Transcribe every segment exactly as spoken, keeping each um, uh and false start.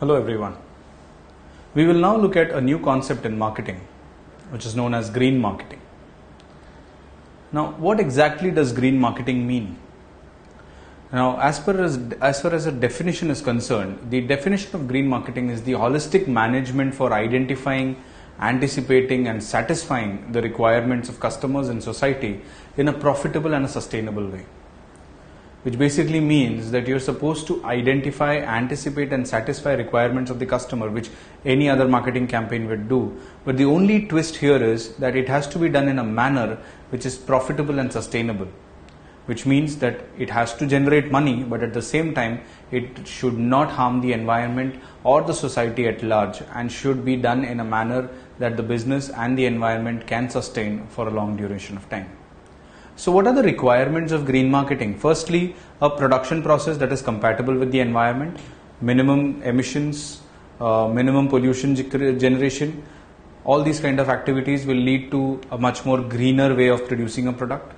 Hello everyone. We will now look at a new concept in marketing, which is known as green marketing. Now, what exactly does green marketing mean? Now, as far as, as far as a definition is concerned, the definition of green marketing is the holistic management for identifying, anticipating and satisfying the requirements of customers and society in a profitable and a sustainable way. Which basically means that you're supposed to identify, anticipate and satisfy requirements of the customer, which any other marketing campaign would do. But the only twist here is that it has to be done in a manner which is profitable and sustainable, which means that it has to generate money, but at the same time, it should not harm the environment or the society at large and should be done in a manner that the business and the environment can sustain for a long duration of time. So what are the requirements of green marketing? Firstly, a production process that is compatible with the environment, minimum emissions, uh, minimum pollution generation. All these kind of activities will lead to a much more greener way of producing a product.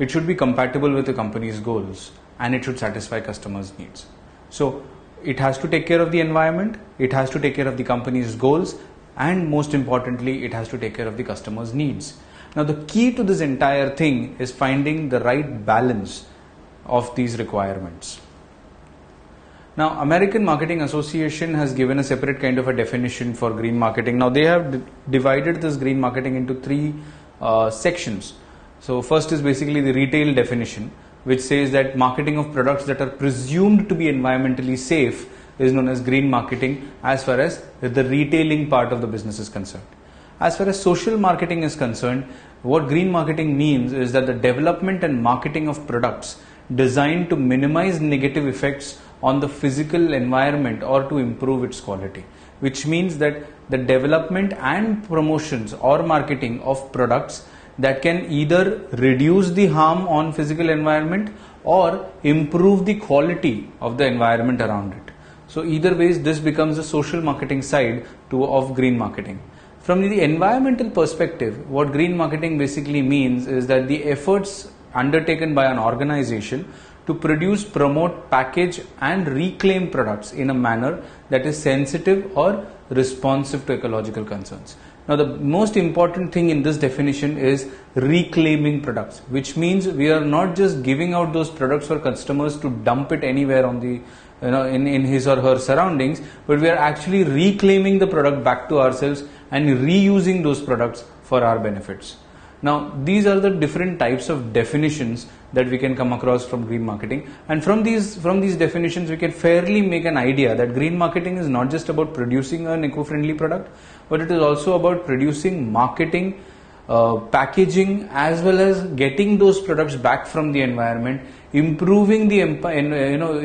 It should be compatible with the company's goals and it should satisfy customers' needs. So it has to take care of the environment, it has to take care of the company's goals, and most importantly, it has to take care of the customer's needs. Now, the key to this entire thing is finding the right balance of these requirements. Now, American Marketing Association has given a separate kind of a definition for green marketing. Now, they have divided this green marketing into three uh, sections. So, first is basically the retail definition, which says that marketing of products that are presumed to be environmentally safe is known as green marketing as far as the retailing part of the business is concerned. As far as social marketing is concerned, what green marketing means is that the development and marketing of products designed to minimize negative effects on the physical environment or to improve its quality, which means that the development and promotions or marketing of products that can either reduce the harm on physical environment or improve the quality of the environment around it. So either ways, this becomes the social marketing side to, of green marketing. From the environmental perspective, what green marketing basically means is that the efforts undertaken by an organization to produce, promote, package and reclaim products in a manner that is sensitive or responsive to ecological concerns. Now, the most important thing in this definition is reclaiming products, which means we are not just giving out those products for customers to dump it anywhere on the you know, in, in his or her surroundings, but we are actually reclaiming the product back to ourselves and reusing those products for our benefits. Now, these are the different types of definitions that we can come across from green marketing, and from these from these definitions we can fairly make an idea that green marketing is not just about producing an eco-friendly product, but it is also about producing, marketing, uh, packaging, as well as getting those products back from the environment, improving the you know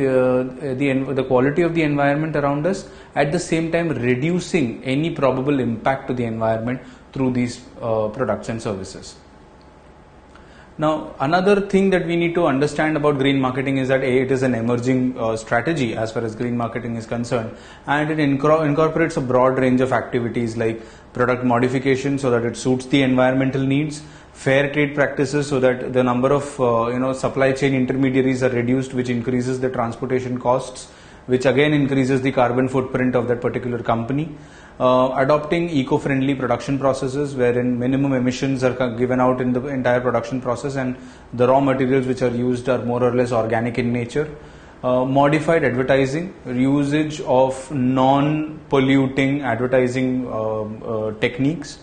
uh, the the quality of the environment around us, at the same time reducing any probable impact to the environment through these uh, products and services. Now, another thing that we need to understand about green marketing is that A, it is an emerging uh, strategy as far as green marketing is concerned, and it inco incorporates a broad range of activities like product modification so that it suits the environmental needs, fair trade practices so that the number of uh, you know supply chain intermediaries are reduced, which increases the transportation costs, which again increases the carbon footprint of that particular company. Uh, adopting eco-friendly production processes wherein minimum emissions are given out in the entire production process and the raw materials which are used are more or less organic in nature. Uh, modified advertising, usage of non-polluting advertising uh, uh, techniques.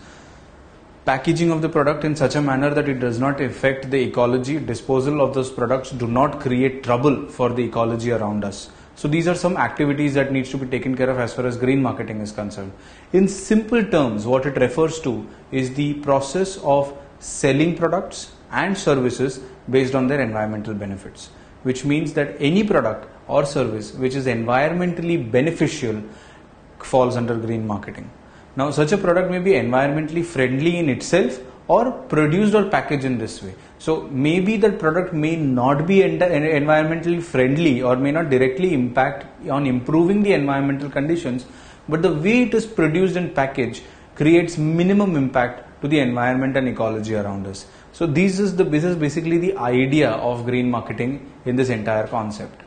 Packaging of the product in such a manner that it does not affect the ecology. Disposal of those products do not create trouble for the ecology around us. So these are some activities that needs to be taken care of as far as green marketing is concerned. In simple terms, what it refers to is the process of selling products and services based on their environmental benefits, which means that any product or service which is environmentally beneficial falls under green marketing. Now, such a product may be environmentally friendly in itself or produced or packaged in this way. So maybe that product may not be environmentally friendly or may not directly impact on improving the environmental conditions, but the way it is produced and packaged creates minimum impact to the environment and ecology around us. So this is the this is basically the idea of green marketing in this entire concept.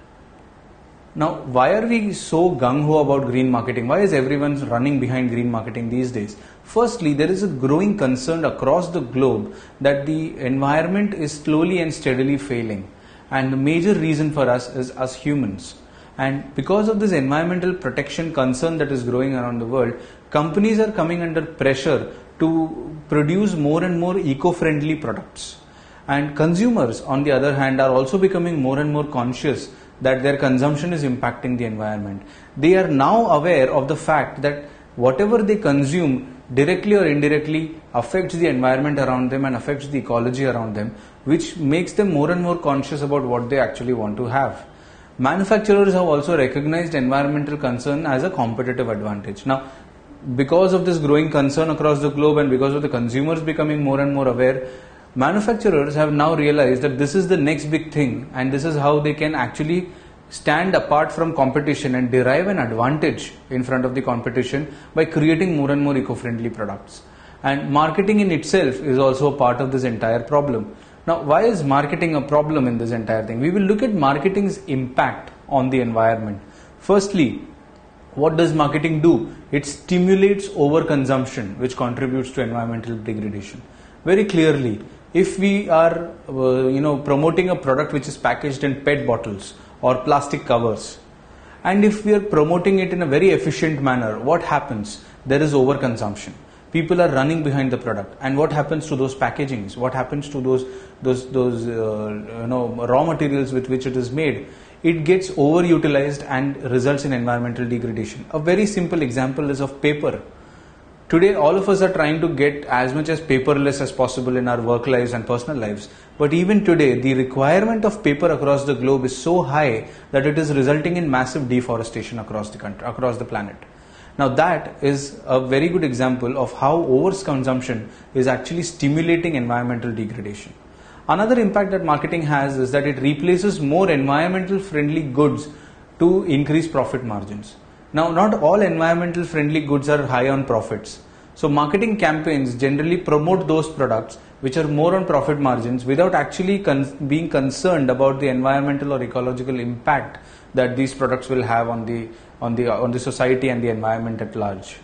Now, why are we so gung-ho about green marketing? Why is everyone running behind green marketing these days? Firstly, there is a growing concern across the globe that the environment is slowly and steadily failing. And the major reason for us is us humans. And because of this environmental protection concern that is growing around the world, companies are coming under pressure to produce more and more eco-friendly products. And consumers, on the other hand, are also becoming more and more conscious that their consumption is impacting the environment. They are now aware of the fact that whatever they consume directly or indirectly affects the environment around them and affects the ecology around them, which makes them more and more conscious about what they actually want to have. Manufacturers have also recognized environmental concern as a competitive advantage. Now, because of this growing concern across the globe and because of the consumers becoming more and more aware, manufacturers have now realized that this is the next big thing, and this is how they can actually stand apart from competition and derive an advantage in front of the competition by creating more and more eco-friendly products. And marketing in itself is also a part of this entire problem. Now, why is marketing a problem in this entire thing? We will look at marketing's impact on the environment. Firstly, what does marketing do? It stimulates overconsumption, which contributes to environmental degradation. Very clearly, if we are uh, you know, promoting a product which is packaged in PET bottles or plastic covers, and if we are promoting it in a very efficient manner, what happens? There is overconsumption. People are running behind the product, and what happens to those packagings? What happens to those those those uh, you know raw materials with which it is made? It gets overutilized and results in environmental degradation. A very simple example is of paper. Today, all of us are trying to get as much as paperless as possible in our work lives and personal lives. But even today, the requirement of paper across the globe is so high that it is resulting in massive deforestation across the country, across the planet. Now, that is a very good example of how overconsumption is actually stimulating environmental degradation. Another impact that marketing has is that it replaces more environmental friendly goods to increase profit margins. Now, not all environmental friendly goods are high on profits. So marketing campaigns generally promote those products which are more on profit margins without actually con- being concerned about the environmental or ecological impact that these products will have on the, on the, on the society and the environment at large.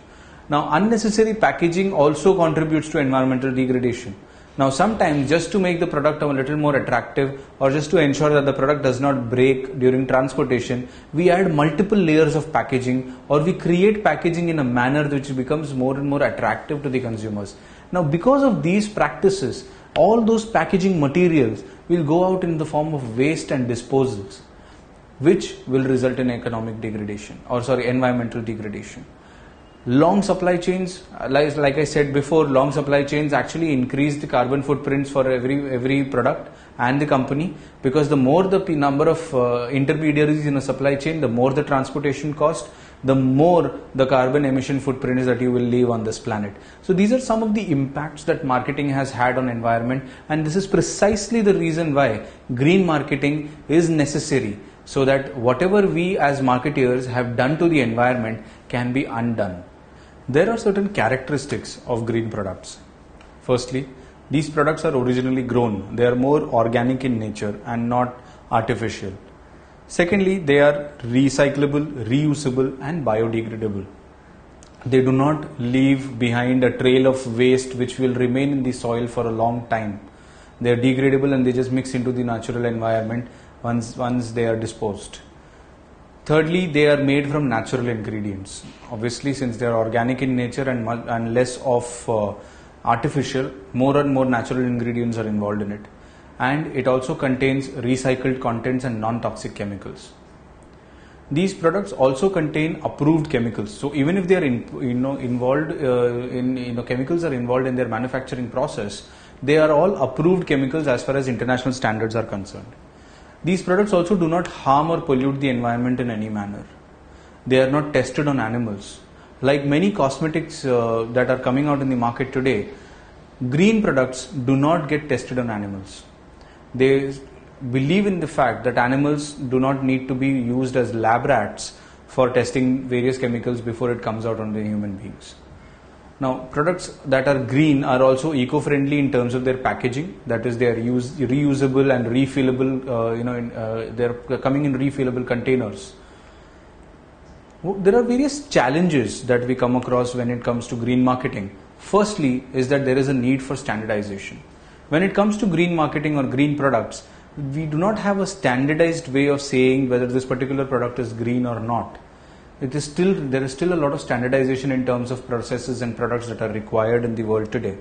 Now, unnecessary packaging also contributes to environmental degradation. Now, sometimes just to make the product a little more attractive or just to ensure that the product does not break during transportation, we add multiple layers of packaging, or we create packaging in a manner which becomes more and more attractive to the consumers. Now, because of these practices, all those packaging materials will go out in the form of waste and disposals, which will result in economic degradation or sorry, environmental degradation. Long supply chains, like, like I said before, long supply chains actually increase the carbon footprints for every every product and the company, because the more the number of uh, intermediaries in a supply chain, the more the transportation cost, the more the carbon emission footprint is that you will leave on this planet. So these are some of the impacts that marketing has had on environment, and this is precisely the reason why green marketing is necessary, so that whatever we as marketeers have done to the environment can be undone. There are certain characteristics of green products. Firstly, these products are originally grown. They are more organic in nature and not artificial. Secondly, they are recyclable, reusable, and biodegradable. They do not leave behind a trail of waste which will remain in the soil for a long time. They are degradable and they just mix into the natural environment once, once they are disposed. Thirdly, they are made from natural ingredients. Obviously, since they are organic in nature and, and less of uh, artificial, more and more natural ingredients are involved in it. And it also contains recycled contents and non-toxic chemicals. These products also contain approved chemicals. So even if they are in, you know, involved uh, in, you know, chemicals are involved in their manufacturing process, they are all approved chemicals as far as international standards are concerned. These products also do not harm or pollute the environment in any manner. They are not tested on animals. Like many cosmetics uh, that are coming out in the market today, green products do not get tested on animals. They believe in the fact that animals do not need to be used as lab rats for testing various chemicals before it comes out on the human beings. Now, products that are green are also eco-friendly in terms of their packaging. That is, they are use, reusable and refillable, uh, you know, in, uh, they're coming in refillable containers. There are various challenges that we come across when it comes to green marketing. Firstly is that there is a need for standardization. When it comes to green marketing or green products, we do not have a standardized way of saying whether this particular product is green or not. It is still, there is still a lot of standardization in terms of processes and products that are required in the world today.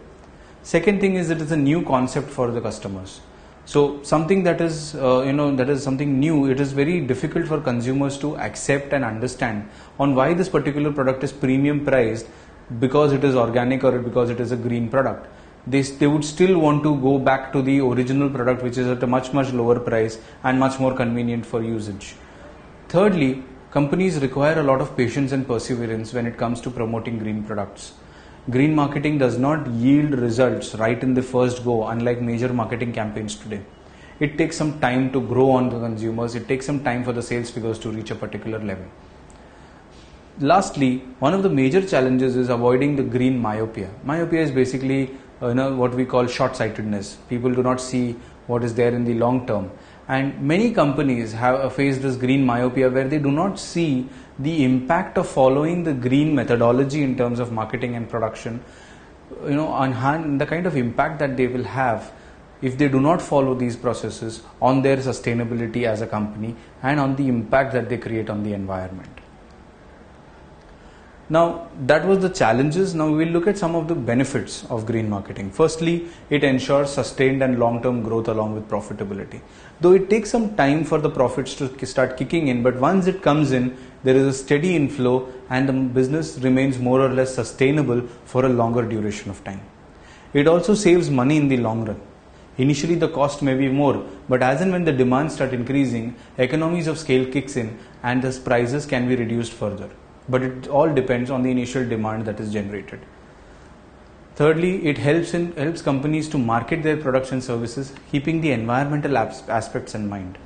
Second thing is, it is a new concept for the customers. So something that is, uh, you know, that is something new, it is very difficult for consumers to accept and understand on why this particular product is premium priced because it is organic or because it is a green product. They, they would still want to go back to the original product, which is at a much, much lower price and much more convenient for usage. Thirdly, companies require a lot of patience and perseverance when it comes to promoting green products. Green marketing does not yield results right in the first go, unlike major marketing campaigns today. It takes some time to grow on the consumers. It takes some time for the sales figures to reach a particular level. Lastly, one of the major challenges is avoiding the green myopia. Myopia is basically uh, you know, what we call short-sightedness. People do not see what is there in the long term. And many companies have faced this green myopia where they do not see the impact of following the green methodology in terms of marketing and production, you know, on the kind of impact that they will have if they do not follow these processes on their sustainability as a company and on the impact that they create on the environment. Now, that was the challenges. Now we will look at some of the benefits of green marketing. Firstly, it ensures sustained and long-term growth along with profitability. Though it takes some time for the profits to start kicking in, but once it comes in, there is a steady inflow and the business remains more or less sustainable for a longer duration of time. It also saves money in the long run. Initially, the cost may be more, but as and when the demands start increasing, economies of scale kicks in and thus prices can be reduced further. But it all depends on the initial demand that is generated. Thirdly, it helps, in, helps companies to market their products and services, keeping the environmental aspects in mind.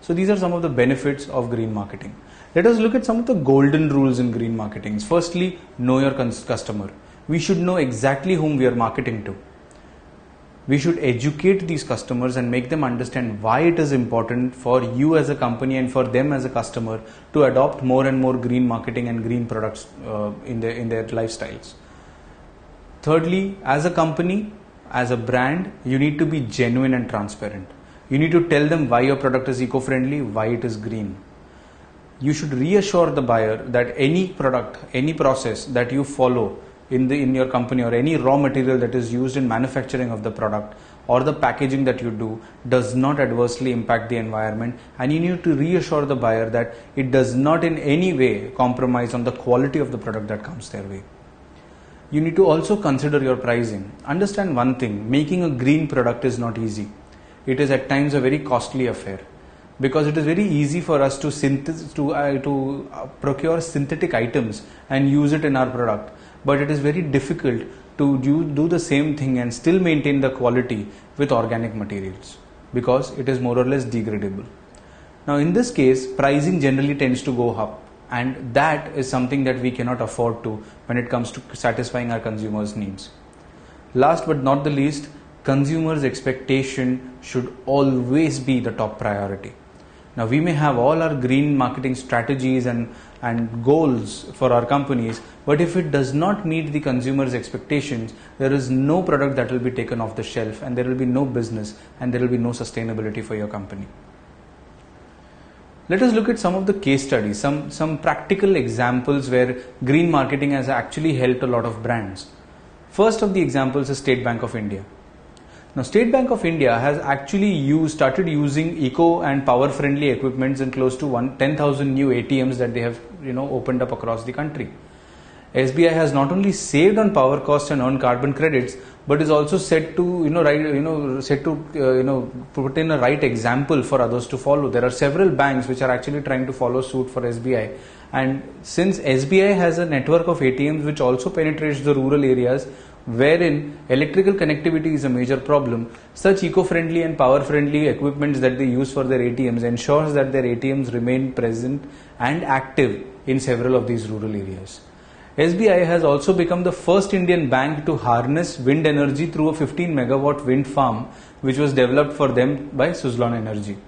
So these are some of the benefits of green marketing. Let us look at some of the golden rules in green marketing. Firstly, know your customer. We should know exactly whom we are marketing to. We should educate these customers and make them understand why it is important for you as a company and for them as a customer to adopt more and more green marketing and green products uh, in their, in their lifestyles. Thirdly, as a company, as a brand, you need to be genuine and transparent. You need to tell them why your product is eco-friendly, why it is green. You should reassure the buyer that any product, any process that you follow in the in your company or any raw material that is used in manufacturing of the product or the packaging that you do does not adversely impact the environment, and you need to reassure the buyer that it does not in any way compromise on the quality of the product that comes their way. You need to also consider your pricing. Understand one thing, making a green product is not easy. It is at times a very costly affair because it is very easy for us to, synth to, uh, to procure synthetic items and use it in our product. But it is very difficult to do, do the same thing and still maintain the quality with organic materials because it is more or less degradable. Now in this case, pricing generally tends to go up, and that is something that we cannot afford to when it comes to satisfying our consumers' needs. Last but not the least, consumers' expectation should always be the top priority. Now we may have all our green marketing strategies and, and goals for our companies, but if it does not meet the consumer's expectations, there is no product that will be taken off the shelf, and there will be no business, and there will be no sustainability for your company. Let us look at some of the case studies, some, some practical examples where green marketing has actually helped a lot of brands. First of the examples is State Bank of India. Now, State Bank of India has actually used, started using eco and power-friendly equipments in close to ten thousand new A T Ms that they have, you know, opened up across the country. S B I has not only saved on power costs and earned carbon credits, but is also set to, you know, right, you know, set to, uh, you know, put in a right example for others to follow. There are several banks which are actually trying to follow suit for S B I. And since S B I has a network of A T Ms which also penetrates the rural areas, wherein electrical connectivity is a major problem, such eco-friendly and power-friendly equipments that they use for their A T Ms ensures that their A T Ms remain present and active in several of these rural areas. S B I has also become the first Indian bank to harness wind energy through a fifteen megawatt wind farm, which was developed for them by Suzlon Energy.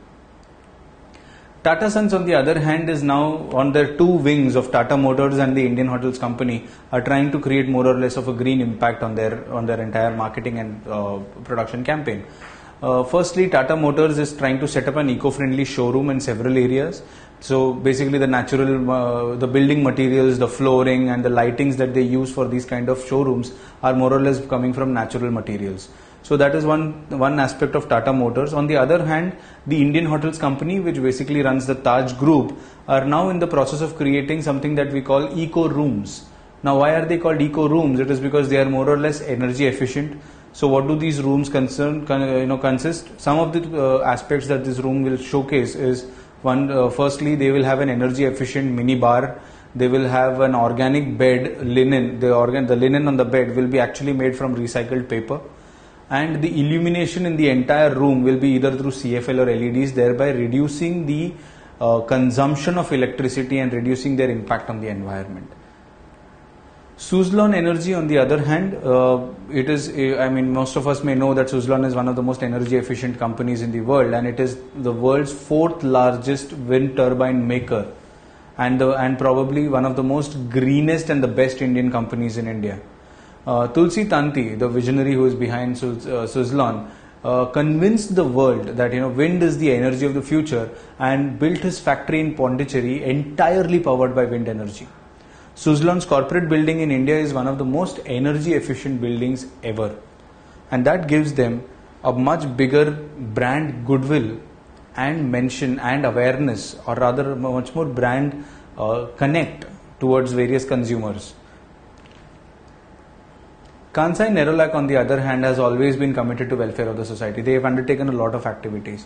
Tata Sons, on the other hand, is now on their two wings of Tata Motors and the Indian Hotels Company, are trying to create more or less of a green impact on their on their entire marketing and uh, production campaign. Uh, firstly, Tata Motors is trying to set up an eco-friendly showroom in several areas. So basically the natural, uh, the building materials, the flooring and the lightings that they use for these kind of showrooms are more or less coming from natural materials. So that is one, one aspect of Tata Motors. On the other hand, the Indian Hotels Company, which basically runs the Taj Group, are now in the process of creating something that we call eco rooms. Now, why are they called eco rooms? It is because they are more or less energy efficient. So what do these rooms concern, you know, consist? Some of the uh, aspects that this room will showcase is one, uh, firstly, they will have an energy efficient mini bar. They will have an organic bed linen. The organ, the linen on the bed will be actually made from recycled paper. And the illumination in the entire room will be either through C F L or L E Ds, thereby reducing the uh, consumption of electricity and reducing their impact on the environment. Suzlon Energy, on the other hand, uh, it is, I mean, most of us may know that Suzlon is one of the most energy efficient companies in the world, and it is the world's fourth largest wind turbine maker, and, the, and probably one of the most greenest and the best Indian companies in India. Uh, Tulsi Tanti, the visionary who is behind Suz, uh, Suzlon, uh, convinced the world that, you know, wind is the energy of the future, and built his factory in Pondicherry entirely powered by wind energy. Suzlon's corporate building in India is one of the most energy efficient buildings ever, and that gives them a much bigger brand goodwill and mention and awareness, or rather much more brand uh, connect towards various consumers. Kansai Nerolac, on the other hand, has always been committed to welfare of the society. They have undertaken a lot of activities.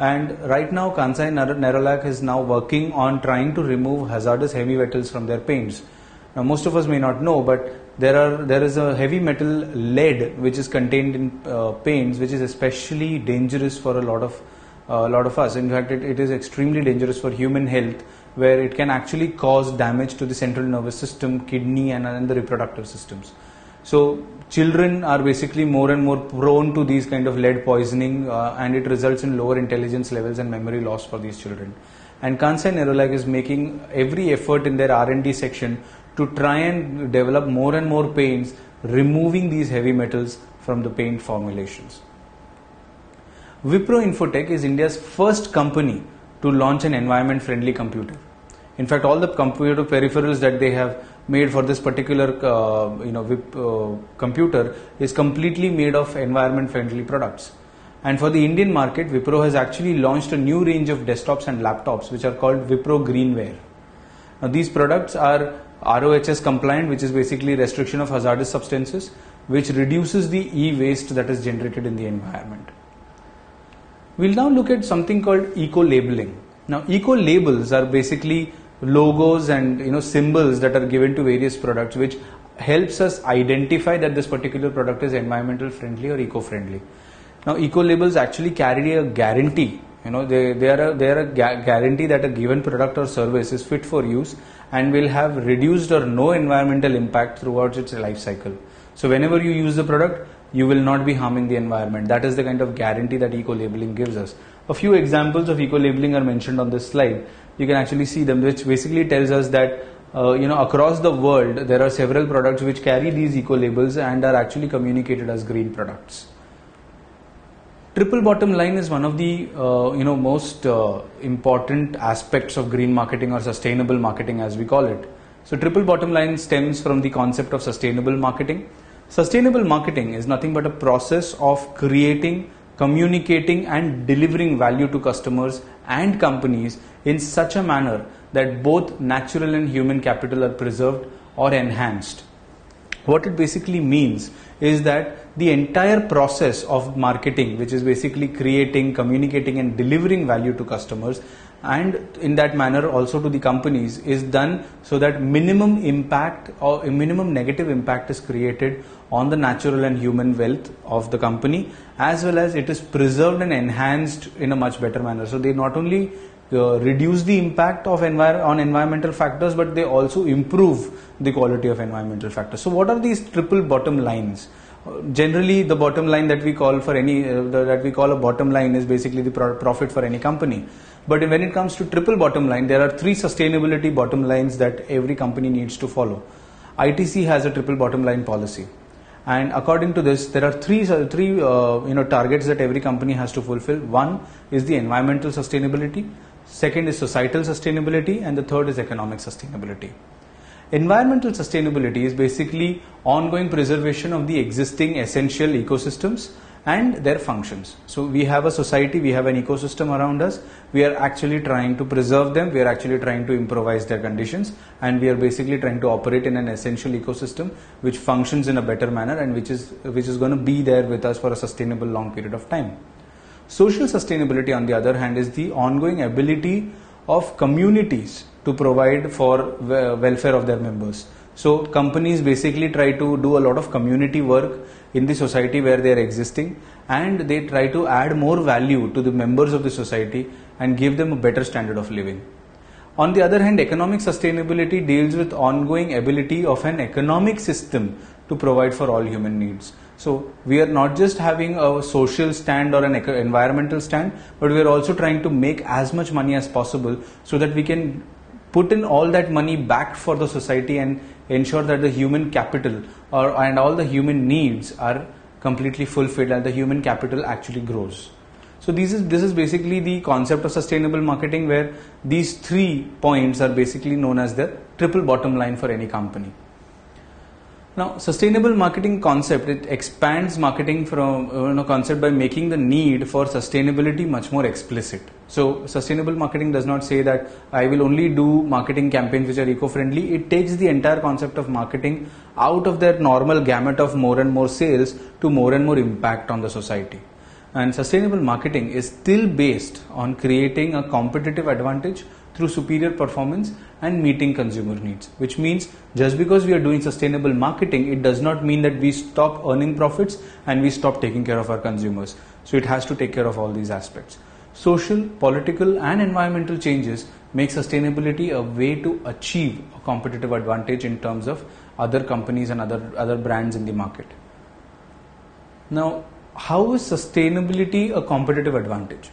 And right now, Kansai Nerolac is now working on trying to remove hazardous heavy metals from their paints. Now, most of us may not know, but there are there is a heavy metal lead which is contained in uh, paints, which is especially dangerous for a lot of uh, lot of us. In fact, it, it is extremely dangerous for human health, where it can actually cause damage to the central nervous system, kidney, and, and the reproductive systems. So children are basically more and more prone to these kind of lead poisoning, uh, and it results in lower intelligence levels and memory loss for these children. And Kansai Nerolac is making every effort in their R and D section to try and develop more and more paints, removing these heavy metals from the paint formulations. Wipro Infotech is India's first company to launch an environment-friendly computer. In fact, all the computer peripherals that they have made for this particular uh, you know, Wip, uh, computer is completely made of environment-friendly products. And for the Indian market, Wipro has actually launched a new range of desktops and laptops which are called Wipro Greenware. Now, these products are R O H S compliant, which is basically restriction of hazardous substances, which reduces the e-waste that is generated in the environment. We'll now look at something called eco-labeling. Now, eco-labels are basically logos and, you know, symbols that are given to various products, which helps us identify that this particular product is environmental friendly or eco-friendly. Now, eco-labels actually carry a guarantee. You know, they, they are a, they are a guarantee that a given product or service is fit for use and will have reduced or no environmental impact throughout its life cycle. So whenever you use the product, you will not be harming the environment. That is the kind of guarantee that eco-labeling gives us. A few examples of eco-labeling are mentioned on this slide. You can actually see them, which basically tells us that uh, you know, across the world there are several products which carry these eco-labels and are actually communicated as green products. Triple bottom line is one of the uh, you know, most uh, important aspects of green marketing or sustainable marketing, as we call it. So triple bottom line stems from the concept of sustainable marketing. Sustainable marketing is nothing but a process of creating, communicating and delivering value to customers and companies in such a manner that both natural and human capital are preserved or enhanced. What it basically means is that the entire process of marketing, which is basically creating, communicating and delivering value to customers and in that manner also to the companies, is done so that minimum impact or a minimum negative impact is created on the natural and human wealth of the company, as well as it is preserved and enhanced in a much better manner. So they not only uh, reduce the impact of envir on environmental factors, but they also improve the quality of environmental factors. So what are these triple bottom lines? Generally, the bottom line that we call for any uh, the, that we call a bottom line is basically the pro profit for any company. But when it comes to triple bottom line, there are three sustainability bottom lines that every company needs to follow. I T C has a triple bottom line policy, and according to this, there are three three uh, you know targets that every company has to fulfill. One is the environmental sustainability, second is societal sustainability, and the third is economic sustainability. Environmental sustainability is basically ongoing preservation of the existing essential ecosystems and their functions. So we have a society, we have an ecosystem around us, we are actually trying to preserve them, we are actually trying to improvise their conditions, and we are basically trying to operate in an essential ecosystem which functions in a better manner and which is, which is going to be there with us for a sustainable long period of time. Social sustainability, on the other hand, is the ongoing ability of communities to provide for welfare of their members. So companies basically try to do a lot of community work in the society where they are existing, and they try to add more value to the members of the society and give them a better standard of living. On the other hand, economic sustainability deals with ongoing ability of an economic system to provide for all human needs. So we are not just having a social stand or an environmental stand, but we are also trying to make as much money as possible so that we can put in all that money back for the society and ensure that the human capital or, and all the human needs are completely fulfilled and the human capital actually grows. So this is, this is basically the concept of sustainable marketing, where these three points are basically known as the triple bottom line for any company. Now, sustainable marketing concept, it expands marketing from you know, concept by making the need for sustainability much more explicit. So sustainable marketing does not say that I will only do marketing campaigns which are eco-friendly. It takes the entire concept of marketing out of their normal gamut of more and more sales to more and more impact on the society. And sustainable marketing is still based on creating a competitive advantage through superior performance and meeting consumer needs, which means just because we are doing sustainable marketing, it does not mean that we stop earning profits and we stop taking care of our consumers. So it has to take care of all these aspects. Social, political and environmental changes make sustainability a way to achieve a competitive advantage in terms of other companies and other, other brands in the market. Now, how is sustainability a competitive advantage?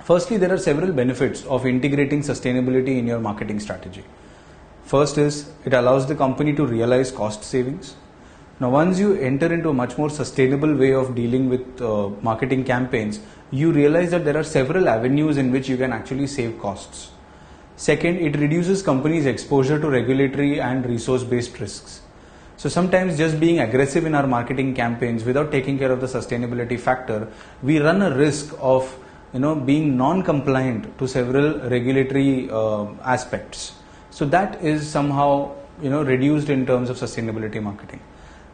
Firstly, there are several benefits of integrating sustainability in your marketing strategy. First is, it allows the company to realize cost savings. Now, once you enter into a much more sustainable way of dealing with uh, marketing campaigns, you realize that there are several avenues in which you can actually save costs. Second, it reduces companies' exposure to regulatory and resource-based risks. So sometimes just being aggressive in our marketing campaigns without taking care of the sustainability factor, we run a risk of you know, being non-compliant to several regulatory uh, aspects. So that is somehow, you know, reduced in terms of sustainability marketing.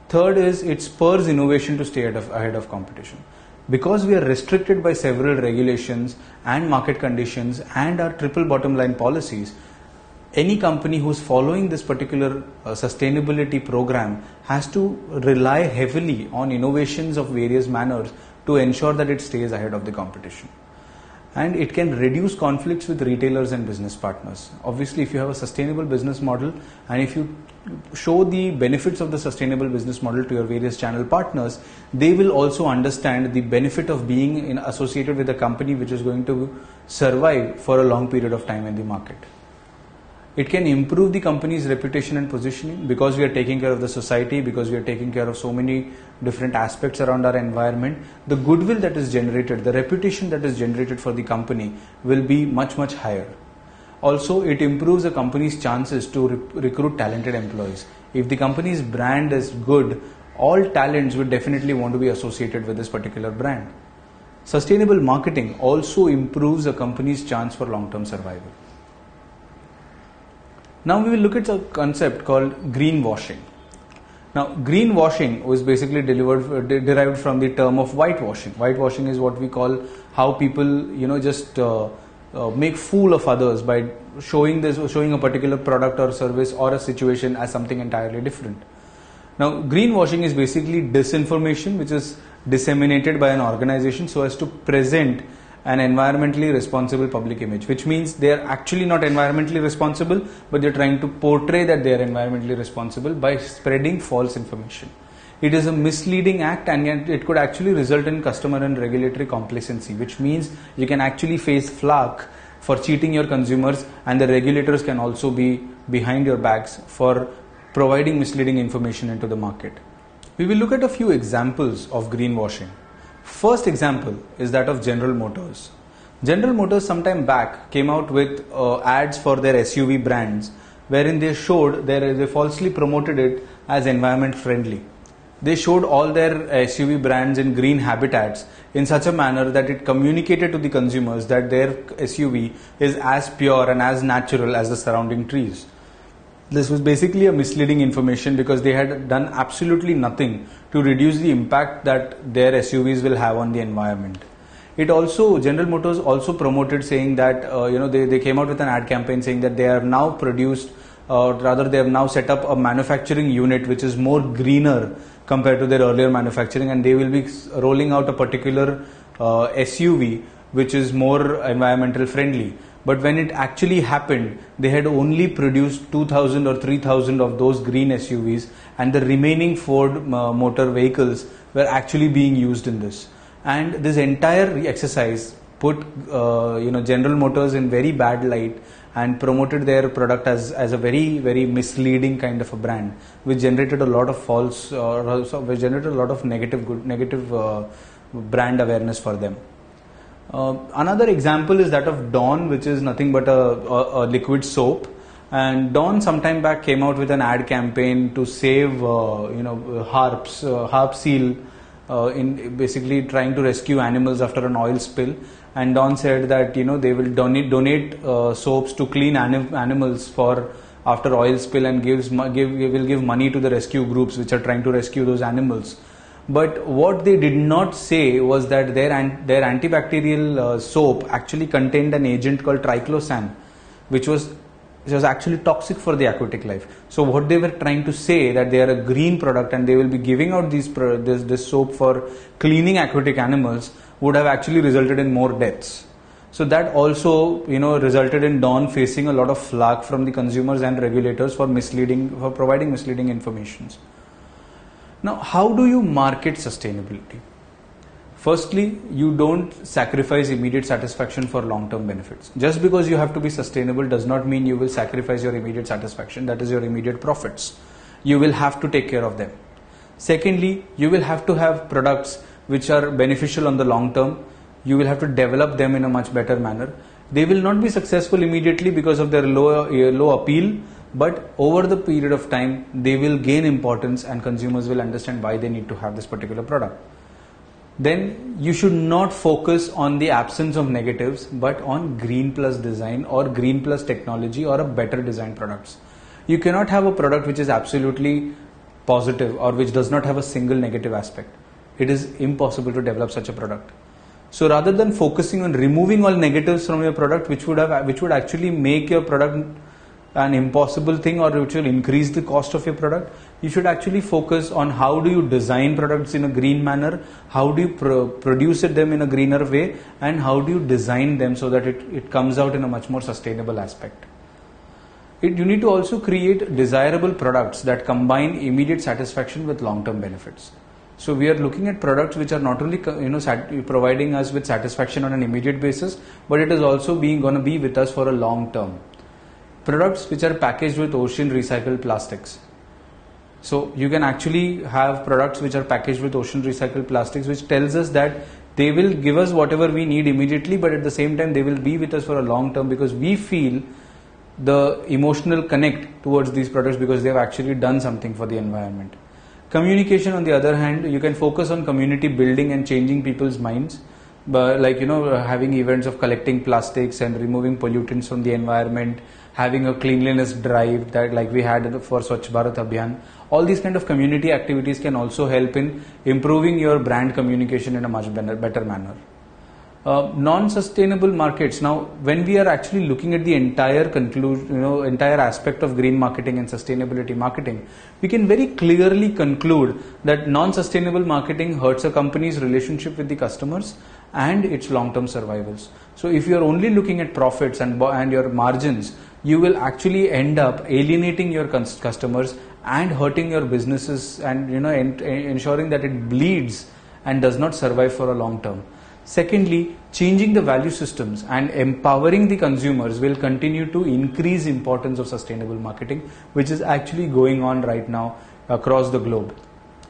Third is, it spurs innovation to stay ahead of competition. Because we are restricted by several regulations and market conditions and our triple bottom line policies, any company who's following this particular uh, sustainability program has to rely heavily on innovations of various manners to ensure that it stays ahead of the competition. And it can reduce conflicts with retailers and business partners. Obviously, if you have a sustainable business model and if you show the benefits of the sustainable business model to your various channel partners, they will also understand the benefit of being in associated with a company which is going to survive for a long period of time in the market. It can improve the company's reputation and positioning, because we are taking care of the society, because we are taking care of so many different aspects around our environment. The goodwill that is generated, the reputation that is generated for the company will be much, much higher. Also, it improves a company's chances to re- recruit talented employees. If the company's brand is good, all talents would definitely want to be associated with this particular brand. Sustainable marketing also improves a company's chance for long-term survival. Now we will look at a concept called greenwashing. Now, greenwashing was basically delivered, derived from the term of whitewashing. Whitewashing is what we call how people, you know, just uh, uh, make fool of others by showing this, showing a particular product or service or a situation as something entirely different. Now, greenwashing is basically disinformation which is disseminated by an organization so as to present an environmentally responsible public image, which means they are actually not environmentally responsible, but they are trying to portray that they are environmentally responsible by spreading false information. It is a misleading act, and it could actually result in customer and regulatory complacency, which means you can actually face flack for cheating your consumers, and the regulators can also be behind your backs for providing misleading information into the market. We will look at a few examples of greenwashing. First example is that of General Motors. General Motors sometime back came out with uh, ads for their S U V brands, wherein they showed their, they falsely promoted it as environment friendly. They showed all their S U V brands in green habitats in such a manner that it communicated to the consumers that their S U V is as pure and as natural as the surrounding trees. This was basically a misleading information because they had done absolutely nothing to reduce the impact that their S U Vs will have on the environment. It also, General Motors also promoted saying that, uh, you know, they, they came out with an ad campaign saying that they have now produced, or uh, rather they have now set up a manufacturing unit which is more greener compared to their earlier manufacturing, and they will be rolling out a particular uh, S U V which is more environmental friendly. But when it actually happened, they had only produced two thousand or three thousand of those green S U Vs, and the remaining Ford uh, motor vehicles were actually being used in this. And this entire exercise put uh, you know, General Motors in very bad light and promoted their product as, as a very, very misleading kind of a brand, which generated a lot of false, uh, which generated a lot of negative, good, negative uh, brand awareness for them. Uh, another example is that of Dawn, which is nothing but a, a, a liquid soap. And Dawn sometime back came out with an ad campaign to save, uh, you know, harps, uh, harp seal, uh, in basically trying to rescue animals after an oil spill. And Dawn said that, you know, they will donate donate uh, soaps to clean anim animals for after oil spill, and gives give will give money to the rescue groups which are trying to rescue those animals. But what they did not say was that their an their antibacterial uh, soap actually contained an agent called triclosan, which was which was actually toxic for the aquatic life. So what they were trying to say, that they are a green product and they will be giving out these pro this this soap for cleaning aquatic animals, would have actually resulted in more deaths. So that also, you know, resulted in Dawn facing a lot of flack from the consumers and regulators for misleading, for providing misleading informations. Now, how do you market sustainability? Firstly, you don't sacrifice immediate satisfaction for long-term benefits. Just because you have to be sustainable does not mean you will sacrifice your immediate satisfaction, that is your immediate profits. You will have to take care of them. Secondly, you will have to have products which are beneficial on the long term. You will have to develop them in a much better manner. They will not be successful immediately because of their low, low appeal, but over the period of time, they will gain importance and consumers will understand why they need to have this particular product. Then you should not focus on the absence of negatives, but on green plus design or green plus technology or a better design products. You cannot have a product which is absolutely positive or which does not have a single negative aspect. It is impossible to develop such a product. So rather than focusing on removing all negatives from your product, which would have, which would actually make your product an impossible thing or which will increase the cost of your product, you should actually focus on how do you design products in a green manner, how do you pro produce them in a greener way, and how do you design them so that it, it comes out in a much more sustainable aspect. It, you need to also create desirable products that combine immediate satisfaction with long-term benefits. So we are looking at products which are not only, you know, sat providing us with satisfaction on an immediate basis, but it is also being going to be with us for a long term. Products which are packaged with ocean recycled plastics. So you can actually have products which are packaged with ocean recycled plastics, which tells us that they will give us whatever we need immediately, but at the same time they will be with us for a long term because we feel the emotional connect towards these products because they have actually done something for the environment. Communication, on the other hand, you can focus on community building and changing people's minds. But like, you know, having events of collecting plastics and removing pollutants from the environment, having a cleanliness drive that like we had for Swachh Bharat Abhyan. All these kind of community activities can also help in improving your brand communication in a much better manner. Uh, non-sustainable markets. Now, when we are actually looking at the entire conclusion, you know, entire aspect of green marketing and sustainability marketing, we can very clearly conclude that non-sustainable marketing hurts a company's relationship with the customers and its long-term survivals. So if you are only looking at profits and, and your margins, you will actually end up alienating your customers and hurting your businesses and, you know, ensuring that it bleeds and does not survive for a long term. Secondly, changing the value systems and empowering the consumers will continue to increase importance of sustainable marketing, which is actually going on right now across the globe.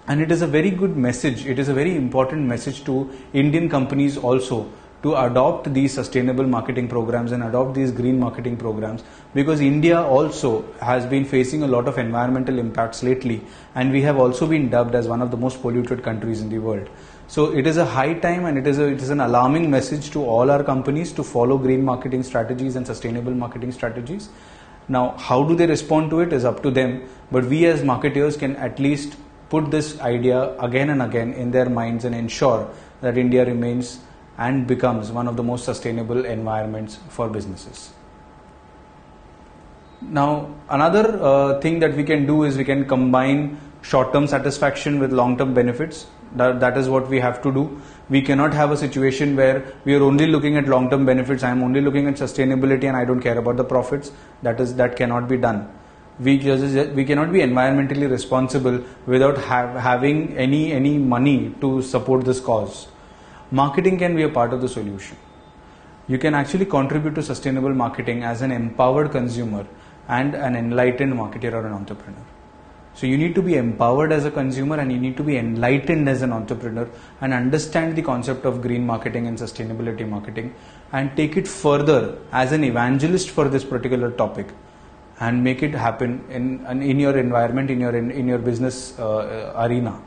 And it is a very good message. It is a very important message to Indian companies also to adopt these sustainable marketing programs and adopt these green marketing programs, because India also has been facing a lot of environmental impacts lately, and we have also been dubbed as one of the most polluted countries in the world. So it is a high time, and it is a, it is an alarming message to all our companies to follow green marketing strategies and sustainable marketing strategies. Now, how do they respond to it is up to them, but we as marketeers can at least put this idea again and again in their minds and ensure that India remains and becomes one of the most sustainable environments for businesses. Now, another uh, thing that we can do is we can combine short-term satisfaction with long-term benefits. That, that is what we have to do. We cannot have a situation where we are only looking at long-term benefits. I am only looking at sustainability and I don't care about the profits. That is, that cannot be done. We just, we cannot be environmentally responsible without have, having any any money to support this cause. Marketing can be a part of the solution. You can actually contribute to sustainable marketing as an empowered consumer and an enlightened marketer or an entrepreneur. So you need to be empowered as a consumer and you need to be enlightened as an entrepreneur and understand the concept of green marketing and sustainability marketing and take it further as an evangelist for this particular topic and make it happen in, in your environment, in your, in, in your business uh, arena.